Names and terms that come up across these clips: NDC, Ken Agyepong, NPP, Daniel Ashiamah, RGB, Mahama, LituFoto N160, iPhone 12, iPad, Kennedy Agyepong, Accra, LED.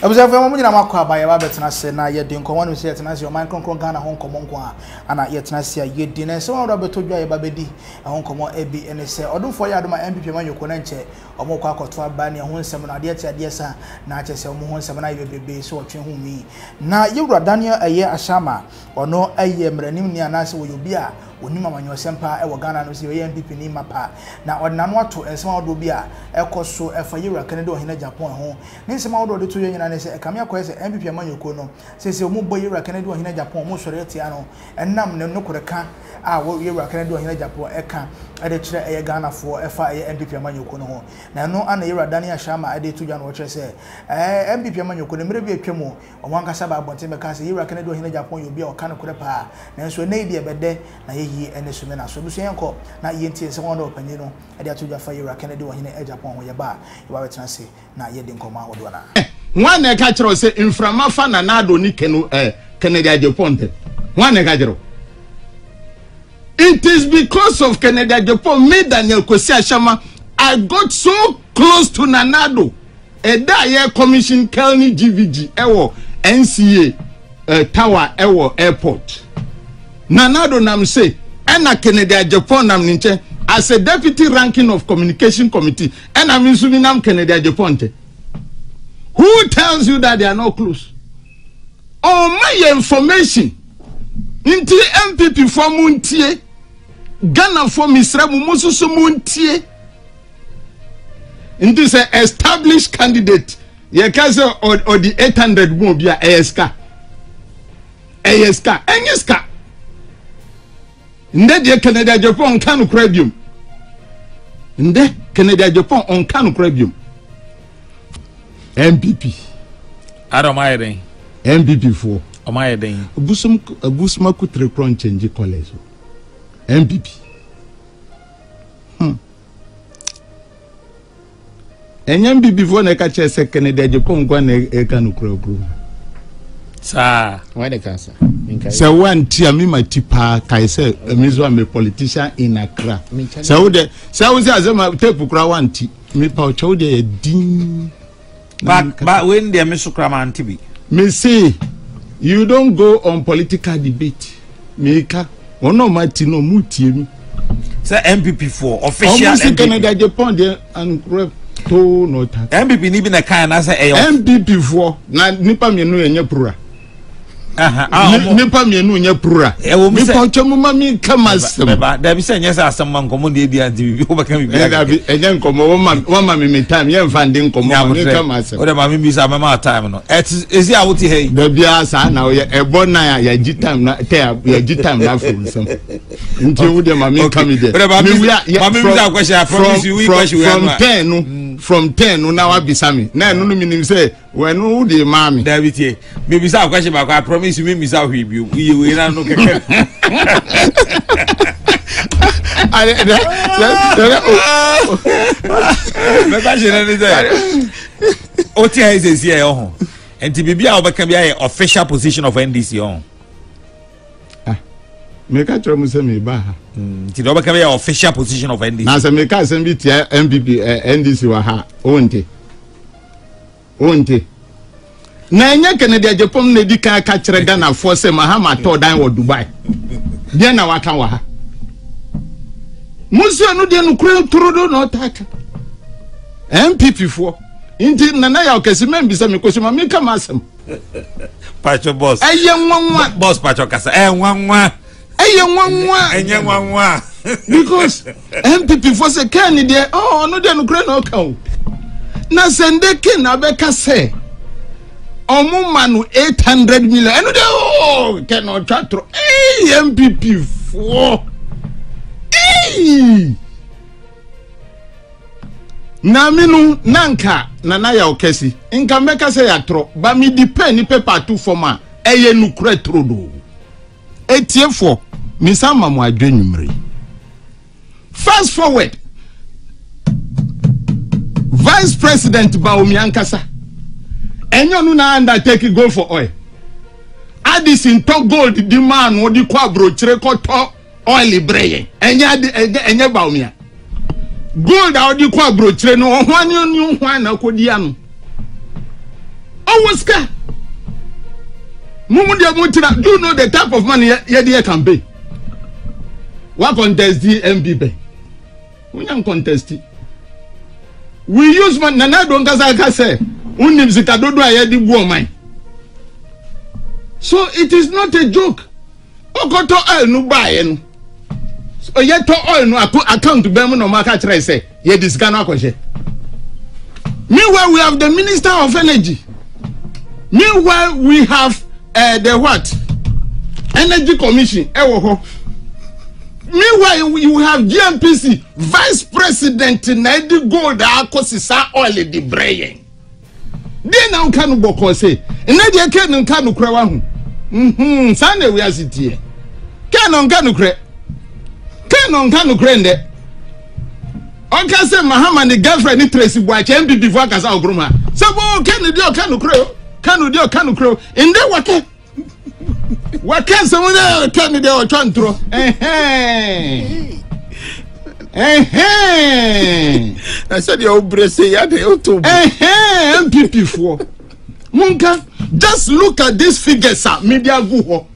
Daniel Ashiamah or no a Unima nyo sempa e wo Ghana no se ye NPP ni mapa na odnan wato ensema odo bia ekoso efa yura kanede ohina Japan ho ni nsema odo de to ye nyina ne se ekame akoye se NPP amanyoko no se se omo boy yura kanede ohina Japan mo sore atia no ennam ne nokoreka a wo yura kanede ohina Japan eka ade kire eye Ghana fo efa eye NPP amanyoko no ho na no ana yura Daniel Ashiamah ade to jana wo kire se NPP amanyoko ne mere bi atwam o wanka sa ba bonte meka se yura kanede ohina Japan yo bia o kana korepa na nso nei de ebede na ye and the Sumena. So, Lucian call, not yet is one open, you know, and that to your fire can do in the edge upon where you bar. You are trying to say, not yet didn't come out with one. One catcher was in Framafan and Nado Nikenu, Ken Agyepong. One catcher. It is because of Ken Agyepong me, Daniel Ashiamah. I got so close to Nanado. A dire commission, Kelny GVG, Ewo, NCA, Tower, Ewo, Airport. Nanado nam say, Anna Kennedy Agyepong nam ninche as a deputy ranking of communication committee, and I'm assuming nam Kennedy Agyepong. Who tells you that they are not close? All my information into MPP for Muntie, Ghana for Misra Mumusu Muntie. Into this established candidate, Yakaza or the 800 Mobia ASK. ASK, NSK. Nde Canada Japan kanu credium. Nde Canada Japan on kanu credium. MPP. Adam Ayden. MPP 4. Amayden. Busum kutre kron change college. MPP. En MPP 4 na ka chese Canada Japan kwa na e kanu credium. Sir, why the cancer? So one tia me my tipa kaise mizwa me politician in Accra. So we say as my tape kura one ti me pa cho de din. But when they me sukra man ti bi. Me say you don't go on political debate. Me ka ono ma ti no mu tie mi. Say MPP 4 official MPP. Canada Japan there and to not. MPP ni bi na kan na say MPP 4 na nipa me no enye pura. Nipa mienu nye pura. Nipa chama mami kama sema. There be say nyesa asama nkomo de dia di oba kan bi. Enye nkomo wo mami me time ye mfande nkomo ni kama sema. O de mami bi sa mama time no. Ezi awoti hey. Da bia sa na o ye ebona ya ji time na te ya ji time na for some. Nti wo de mami kama de. Mami bi da question from you we question from 10 no. From 10 no na wa bi sami. Na no minim say when who the mami. David here. Me bi sa question ba kwa promise you me say we be we na no keke I official position of NDC on me ka tro me ba ti do official position of NDC na se me ka se bi ti MPP NDC wa ha onte na enye Kennedy Agyepong ne di kan ka kire Ghana for say Mahama to dan wo Dubai dia na waka wa ha musu anu dia no kure turodo no taka MPP 4 inti nana ya okesi membi se me kosuma me ka masem pacho boss eye nwanwa boss pacho kasa e nwanwa eye nwanwa enye nwanwa because MPP 4 say Kennedy oh no dia no kure no kan na sende kin abeka say Omumanu 800 million. And oh, cannot chat through. Hey, MPP 4. Hey, Naminu Nanka Nanaya Okesi. Inka meka se yatro. Ba mi dipen ni paper 2 forma. Eye nukre trodo. 8 year 4. Misama mwa denumri. Fast forward. Vice President Baumi Ankasa. Enyo na undertake go for oil. Addis in top gold demand man the kwabro chireko to oil breye. Enye baumia. Gold a odi kwabro chire no hwan ni hwan akodi anu. always care. Do you know the type of money you can pay? What contest the NPP? We don't contest it. We use money. Nana don't say. So it is not a joke. Okoto oil no buy no. So yet oil no account to be no market trade say. Yet this Ghana question. Meanwhile, we have the Minister of Energy. Meanwhile, we have the what? Energy Commission. Meanwhile, you have GMPC Vice President Nedi Gold Akosisa Oil di Brayen. Then now can go say, and Nedi Ken can cry one. Sunday we are sitting here. Can on canoe cray. On can say Muhammad the girlfriend in Tracy Watch MPP for Casal Gruma. So, can you do a canoe crow? Can you do a canoe crow? And then what? What can someone else tell me they were trying to throw? I said, you're bracing at the auto. MPP4. Munka, just look at these figures, sir. Media Guho.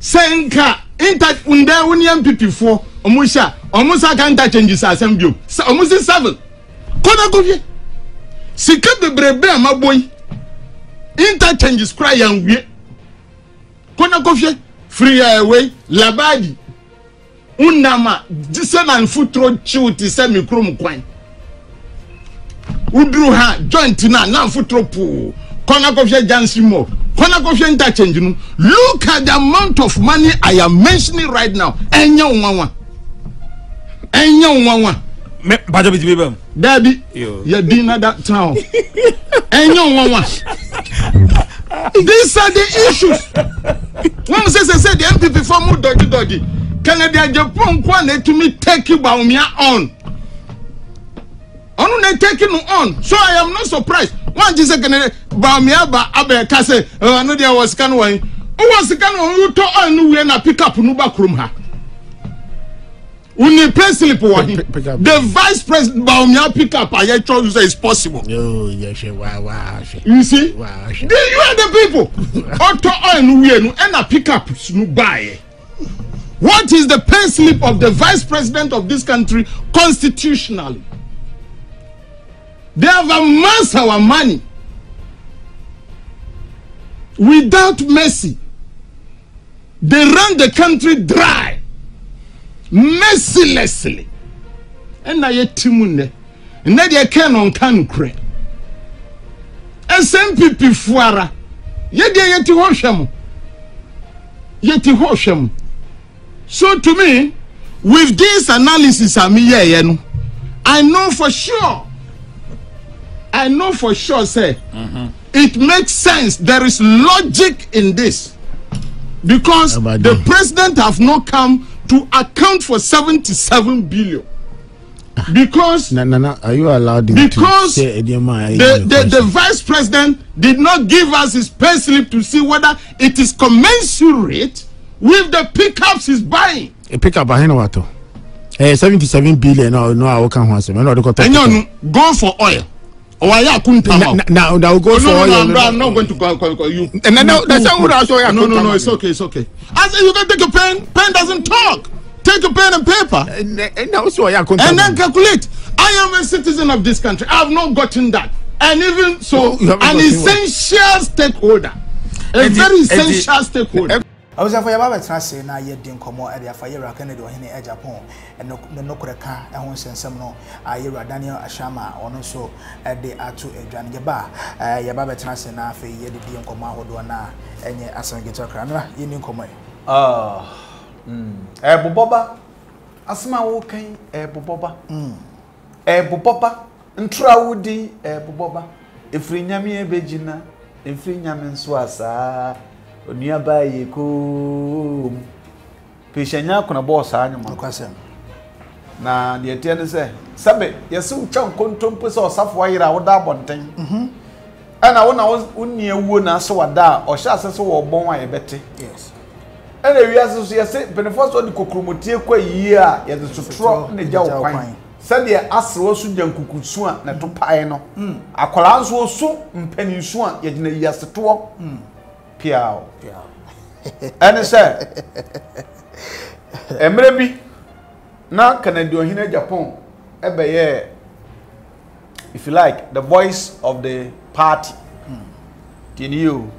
Senka, intact Unda Union MPP4. Omusha, Omusa can't change his assembly. Omusi 7. Kona Govye. Sikap the Brebe, my boy. Interchanges cry and we. Kona Kofi, free away, Labadi, Unama, Dison and Futro Chuti Semicrum Quine. Udruha, Jointina, now Futro Poo, Kona Kofi Jansimo, Kona Kofi interchange. Look at the amount of money I am mentioning right now. And young Wawa. And young Wawa. Daddy, you dinner that town. And young Wawa. These are the issues. One says, I said, the MPP for more dodgy dodgy. Canada, Japan, Kwan, to me, take you by me on. I'm not taking you on. So I am not surprised. One just second, by me, by Abel Castle, I know there was Canway. Who was the Canway who told I knew when I pick up Nuba Krumha? When you play sleep, the vice president Baumia pick up, I chose it's possible. Oh, yes, wow. You see, wow, you are the people. Otto and a pick up, buy. What is the pay slip of the vice president of this country constitutionally? They have amassed our money without mercy. They run the country dry. Mercilessly, and I yet Timunde, and that you can on Cancre. SMPP Fuara, yet they yet to Hosham, So to me, with this analysis, I know for sure, say it makes sense. There is logic in this because the president have not come to account for 77 billion because are you allowed because the vice president did not give us his pay slip to see whether it is commensurate with the pickups he's buying. A pickup by Henowato 77 billion. No, I can't answer. Go for oil. Now go for oil. No, I'm not going to call you. No, it's okay. I said you can take a pen. Pen doesn't talk. Take a pen and paper. And then calculate. I am a citizen of this country. I have not gotten that. And even so, an essential stakeholder. A very essential stakeholder. I was for your Baba Trassi, now yet didn't come more at the Fire Kennedy or Henny Agyepong, and no Nokuraka, and once and some no, I hear Daniel Ashiamah, or no so at the Atu Adrian Yaba, your Baba Trassi, now for ye didn't come out or na, and ye as a guitar crana, ye didn't come. Boba, Asma walking, Boba, Boba, and Trowdy, Boba, if Rinyami Begina, if Rinyamin Swasa. Nearby, you could patient now can a boss animal question. Now, the attendant said, Sabbath, you're soon chunk contemporaries or software. I would have one thing. And I was only a wound, I saw a da or shall so or born my betty. Yes. And we associate Benefos on the Cocromotia, quite year, yet the straw in the jaw wine. said the Asro Sujan Kukusua, Natupaino, a Colanzo so, Penisuan, Yedina Yasatro, Piao. And I said, and maybe now can I do a Hina Japan? Ebe, if you like, the voice of the party. Can you?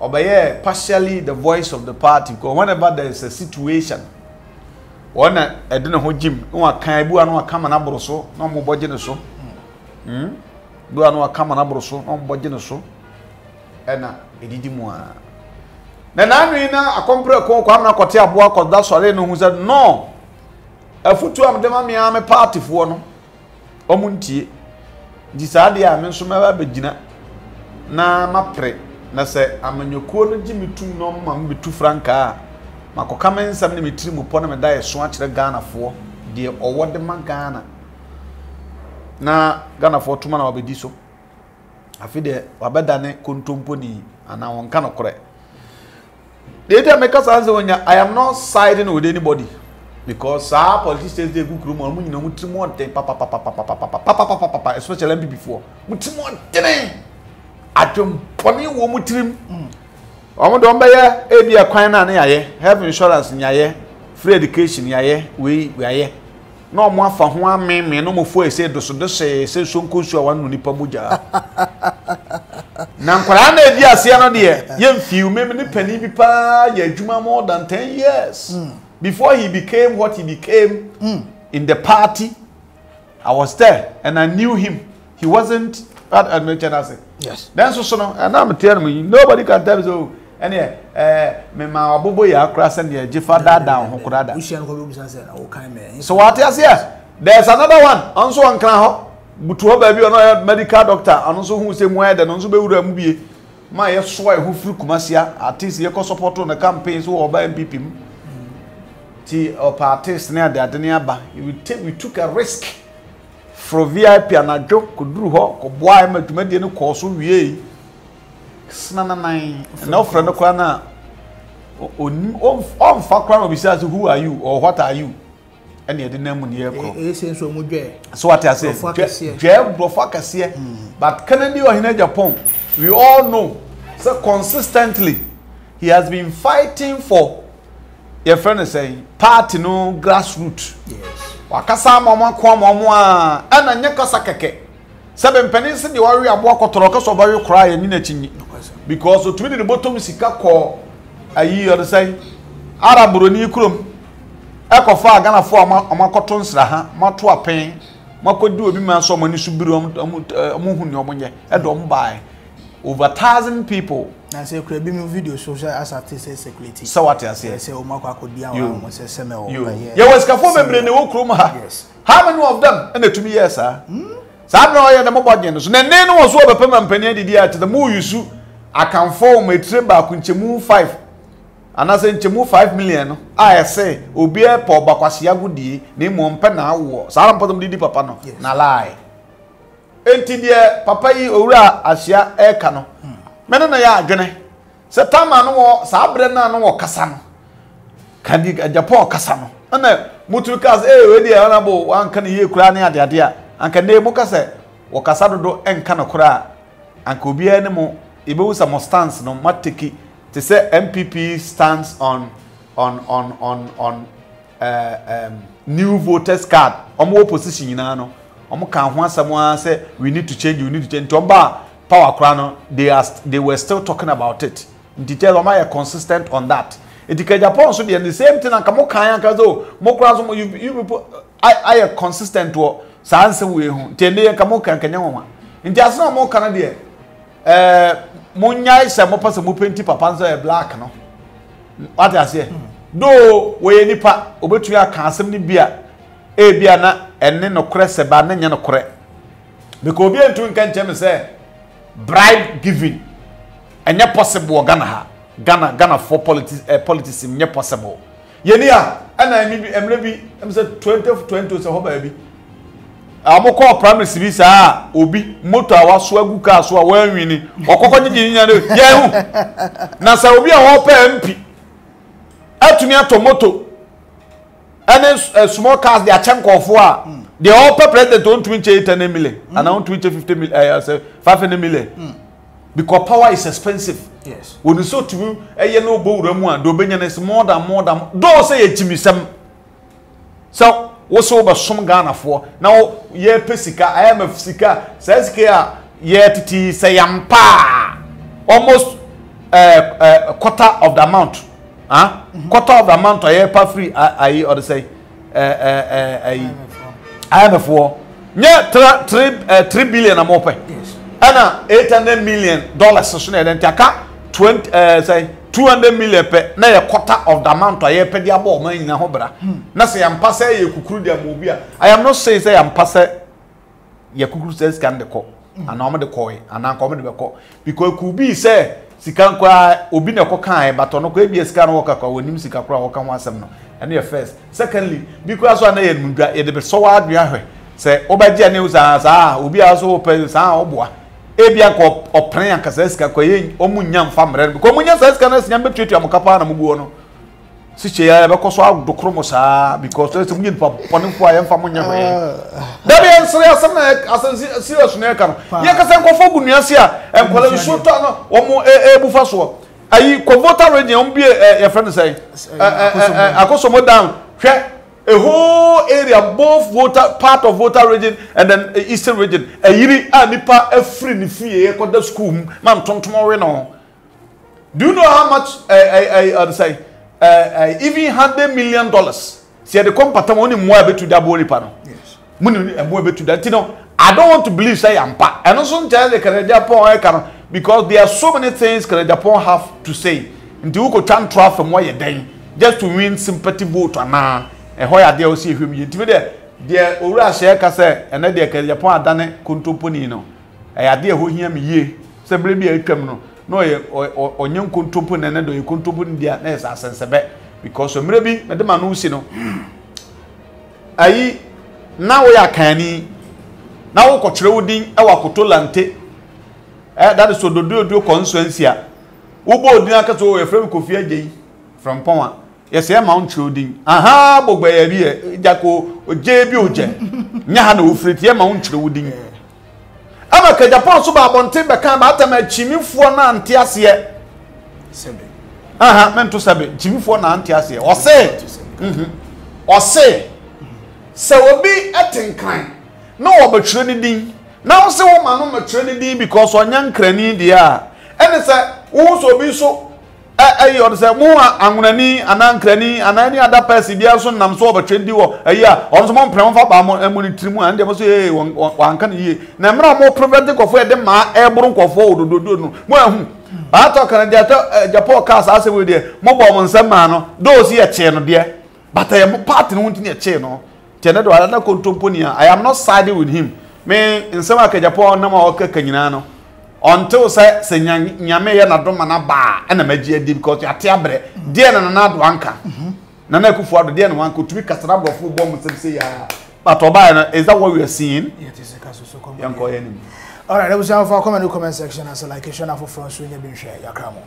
Obey partially the voice of the party. Because whenever there is a situation, one I don't know who Jim, no one can do another come and abroso, no more budget so. Do another come and abroso, no more budget so. And it did more. Then I mean, I comprehend. Come na kote abua koda swale no huza no. A futu am dema mi am a party for no. Omunti. Disadi am nsumeba bejina. Na mapre na se amanyokuo no gi mitum no ma mbetu franka makoka mensam ne metiri mu po na meda yeso a kire Ghana fo de owode ma Ghana na Ghana fo tuma na obedi so afi de wabeda ne kontompo ni ana wonka no kore de te make us answer onya. I am not siding with anybody because our politicians dey go kru mo nyina mu tiri mo den pa especially NPP before mu tiri mo den Atum pony woman trim. Omodombeya, Abia Quina, Naye, health insurance, Naye, free education, Naye, we were no more for one man, no more for a said, say, soon could one Nipabuja. Nanquana, dear Sienna, dear, young few, maybe the penny pipa, ye Juma more than 10 years. Before he became what he became in the party, I was there and I knew him. He wasn't. Yes. Then so no, and I'm telling me nobody can tell me so. And yeah, me ma abobo ya cross and yeah, jifa da down hokurada. So what is yes? There's another one. Also on Kranho, but who baby or not medical doctor, and also who say more than also be movie. My swear who flew Kumasia artists you can support on the campaigns who are by NPP. T or parties near the Adeniaba. We took a risk. From VIP and a joke could do her, or why I to make any course of ye. Snana, no friend of Quana. On Fakram besides, who are you or what are you? And yet the name on your so what I say, Jeb Brofakasia. But Kennedy or Hina Japan, we all know so consistently he has been fighting for your friend is saying party no grassroots. Yes. Wakasa mama kwa mama ana nyaka sakeke sebe mpenisi di wari abua kotoroka so bayo kra ye ni chinyi because otumi di botom sika ko ayi yo say araburo ni krom ekofa agana fo amakoto nsra ha mato apen makodi obi ma so mani subiri omuhuni omunye edom bai over 1,000 people na say kra bi mi video social as artist security so what I say say o makwa kodi awon mo say seme o ba ye you was kafo membre ne wo krom ha how many of them and to me yes sir sam no ye na mo bodgen so na ne no wo so obepe mampani adidi at the mu yusu akanfo o metre ba ku nchemu 5 ana say nchemu 5 million no I say obi e po bakwase agudie ne mo mpe na awo sara mpo didi papa no na lie enti die papa yi owura Ahyia eka no mena na ya adwene se tama no wo sabre na no wo kasa no kadi Japan kasa no na mutukas we die ona bo anka ne ye kura ne ade a anka ne mu kasa wo kasa dodo enka no kura anka obi ene mu ibewu sa stance no matiki te se NPP stands on new voters card omo opposition nyina no omo kan ho asamo say we need to change tomba power crown they were still talking about it. Detail am I consistent on that. It in Japan so the same thing and come kan kan so mo crown so you people I am consistent to sanse we hu te dey kan mo kan kan nwa nti aso mo kan dey mo nyai se mo pass mo penti papa so black no what I say do we nipa obetu aka asem ni bia e bia na enne no kure se ba na nya no kure because obi entu nkan chem say bribe giving anya possible Ghana ha Ghana for politics nya possible yeni a ana mi emre bi em say 2020 se ho ba bi amoko primary service a obi moto awa so aguka so a wanwini okoko nyi nya no yehu na sa obi a ho pa mp atumi ato moto any small cars, they are chunk of war. They all president don't twitch 8 million and I don't twitch 50 million, 500 million. Because power is expensive. Yes. When you so to a no bow remote, Dobinian is more than don't say Jimmy Sam. So what's over some Ghana for now? Yeah, Pesica, I am a Sika, says Kia, yet Sayampa almost a quarter of the amount. Huh? Quarter of the amount I have free. I or say, I am a 4. Yeah, 3 billion. I'm open. Yes. Ana $800 million Taka 200 million per na a quarter of the amount I pay the above money in a hobra. Na say I'm passing you could mobia. I am not saying say I'm passing your cook says can the call and I'm the coy and I'm coming to call because could be say Sikan kwa obi na kokan but ono kwa bi sika na woka kwa wonim sika kwa woka ho asem no and your first secondly because one na ye ndwa ye de so adua hwe say obaji ane usa sa obi aso open sa oboa ebia ko opren ankasa sika kwa ye omunya mfa mre because omunya sa sika na sinyam betwetu amkapa na muguo no siche ya be koso adokromo sa because so munyi pa ponen kwa ye mfa munya hwe dabi en serious na asem serious na kan ye kasa ko fogu nuase a enkola shoto no omo ebufa so ayi ko voter region bi ye friend say akosomo down hwe a whole area both voter part of voter region and then eastern region ayiri anipa afri ni fie ye ko da school man tontomo we no. Do you know how much I say even $100 million. See, the company only more better to that body panel. Yes. Money more better to that. You know, I don't want to believe say I'm part. And also tell the Ken Agyepong because there are so many things Ken Agyepong have to say. Until you go turn traffic from where you're doing just to win sympathy vote or nah. And how are they also him? You tell them they already share case and they Ken Agyepong are done contemporary no. And are they who hear me ye? Simply be a criminal. No, or young contopon and do you contopon their nest as sensible because maybe Madame Manusino. Aye, now we are canny now controlling our cotolante. That is so do do consequencia. Ubo Dinakato, a friend Kofia from Poma. Yes, I am Mount Roding. Aha, Bobby, Jaco, J. Bujan, Yahano, Fritz, Mount Roding. Ama ke Japan so ba bonte be kan ba atama chimifo na ante ase e sebe aha mento sebe chimifo na ante ase e o se o se se obi etenkan na o ba twere din na o se wo ma no ma twere din because o nya nkrani dia ene se wo so obi so e yo se mo anwunani anankrani anani ada person bia so nam so oba twende wo ayi a on so mo prem fa ba mo monitrimu an de mo so e wanka ne ye na mra mo prevent kofo e de ma e buru kofo odododo no mo ahu ba to kan de to Japan cars ase we de mo bo mo nsam ma no do si e che no de but e mo party no ntini e che no che na do ala na contemporary. I am not siding with him me nsam aka Japan na ma okaka nyina no until say nyame ye na do mana ba e na magi adi because ya teabre de na na do anka na na kufu ado de na wanka to be kasara brofo bo mo say ya but oba is that what we are seeing? It is a caso so come. All right, that was our comment section as a like share na for front so you be share ya kramo.